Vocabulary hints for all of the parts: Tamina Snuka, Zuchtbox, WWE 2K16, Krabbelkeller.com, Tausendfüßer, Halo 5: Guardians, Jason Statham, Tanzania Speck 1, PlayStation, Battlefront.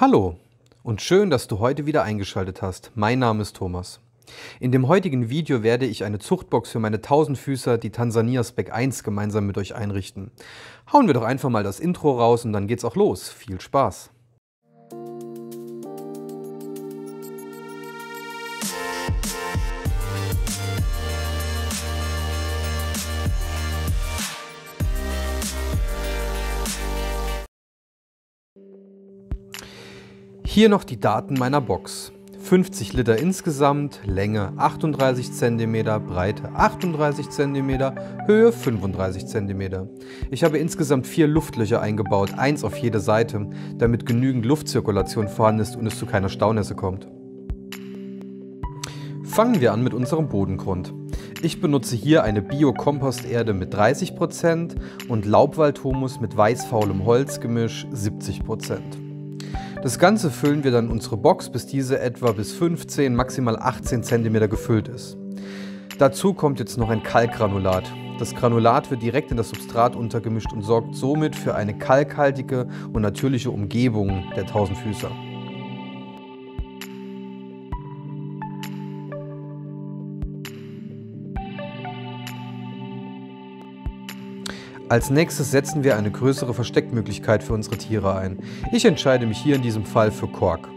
Hallo und schön, dass du heute wieder eingeschaltet hast. Mein Name ist Thomas. In dem heutigen Video werde ich eine Zuchtbox für meine Tausendfüßer, die Tanzania Speck 1, gemeinsam mit euch einrichten. Hauen wir doch einfach mal das Intro raus und dann geht's auch los. Viel Spaß! Hier noch die Daten meiner Box. 50 Liter insgesamt, Länge 38 cm, Breite 38 cm, Höhe 35 cm. Ich habe insgesamt 4 Luftlöcher eingebaut, eins auf jede Seite, damit genügend Luftzirkulation vorhanden ist und es zu keiner Staunässe kommt. Fangen wir an mit unserem Bodengrund. Ich benutze hier eine Bio-Komposterde mit 30% und Laubwaldhumus mit weißfaulem Holzgemisch 70%. Das Ganze füllen wir dann in unsere Box, bis diese etwa bis 15, maximal 18 cm gefüllt ist. Dazu kommt jetzt noch ein Kalkgranulat. Das Granulat wird direkt in das Substrat untergemischt und sorgt somit für eine kalkhaltige und natürliche Umgebung der Tausendfüßer. Als nächstes setzen wir eine größere Versteckmöglichkeit für unsere Tiere ein. Ich entscheide mich hier in diesem Fall für Kork.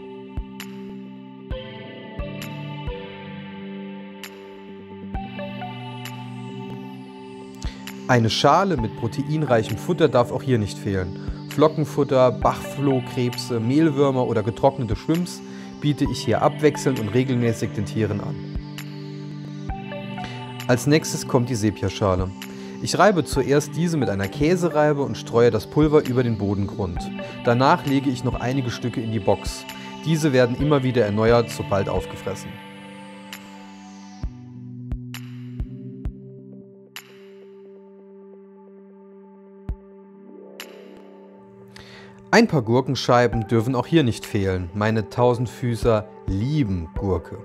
Eine Schale mit proteinreichem Futter darf auch hier nicht fehlen. Flockenfutter, Bachflohkrebse, Mehlwürmer oder getrocknete Shrimps biete ich hier abwechselnd und regelmäßig den Tieren an. Als nächstes kommt die Sepiaschale. Ich reibe zuerst diese mit einer Käsereibe und streue das Pulver über den Bodengrund. Danach lege ich noch einige Stücke in die Box. Diese werden immer wieder erneuert, sobald aufgefressen. Ein paar Gurkenscheiben dürfen auch hier nicht fehlen. Meine Tausendfüßer lieben Gurke.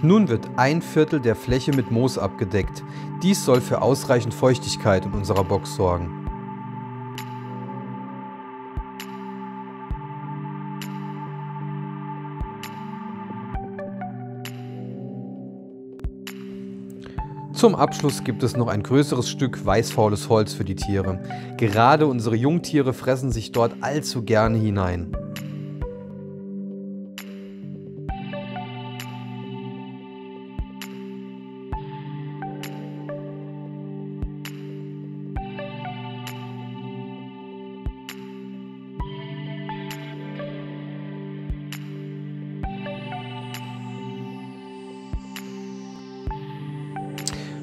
Nun wird 1/4 der Fläche mit Moos abgedeckt. Dies soll für ausreichend Feuchtigkeit in unserer Box sorgen. Zum Abschluss gibt es noch ein größeres Stück weißfaules Holz für die Tiere. Gerade unsere Jungtiere fressen sich dort allzu gerne hinein.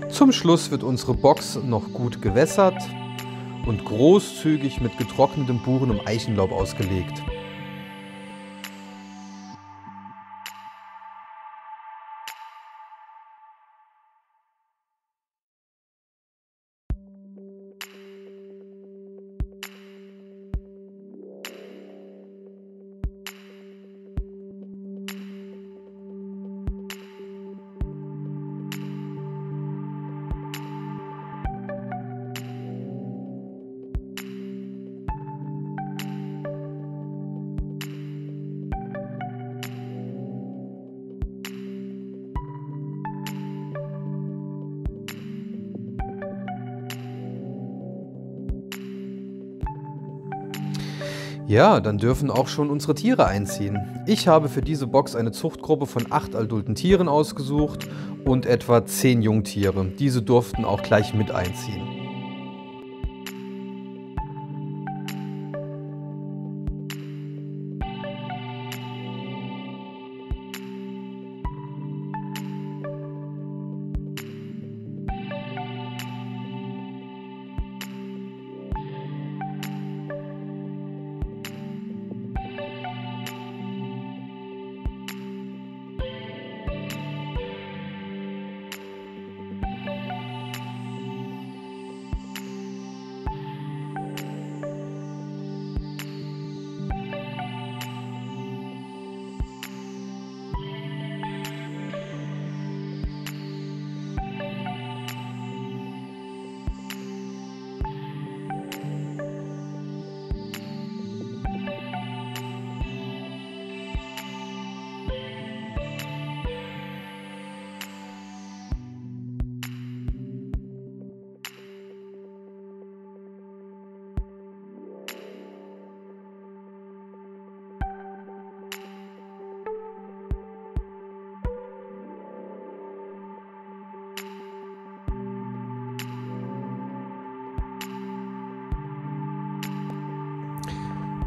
Zum Schluss wird unsere Box noch gut gewässert und großzügig mit getrocknetem Buchen- und Eichenlaub ausgelegt. Ja, dann dürfen auch schon unsere Tiere einziehen. Ich habe für diese Box eine Zuchtgruppe von 8 adulten Tieren ausgesucht und etwa 10 Jungtiere. Diese durften auch gleich mit einziehen.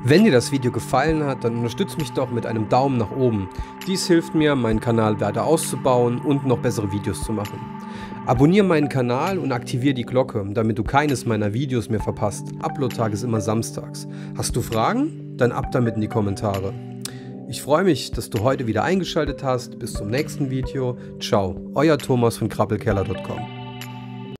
Wenn dir das Video gefallen hat, dann unterstütze mich doch mit einem Daumen nach oben. Dies hilft mir, meinen Kanal weiter auszubauen und noch bessere Videos zu machen. Abonniere meinen Kanal und aktiviere die Glocke, damit du keines meiner Videos mehr verpasst. Upload-Tag ist immer samstags. Hast du Fragen? Dann ab damit in die Kommentare. Ich freue mich, dass du heute wieder eingeschaltet hast. Bis zum nächsten Video. Ciao, euer Thomas von Krabbelkeller.com.